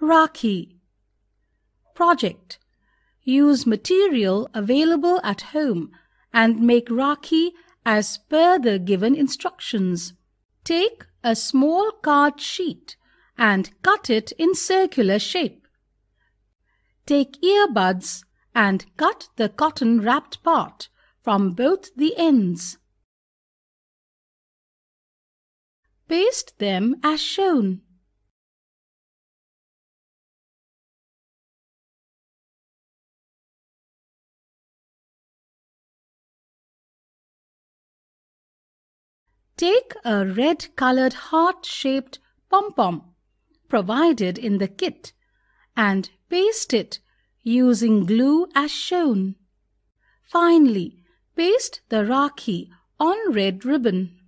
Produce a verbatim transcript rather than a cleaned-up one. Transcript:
Rakhi. Project. Use material available at home and make Rakhi as per the given instructions. Take a small card sheet and cut it in circular shape. Take earbuds and cut the cotton wrapped part from both the ends. Paste them as shown. Take a red-colored heart-shaped pom-pom provided in the kit and paste it using glue as shown. Finally, paste the Rakhi on red ribbon.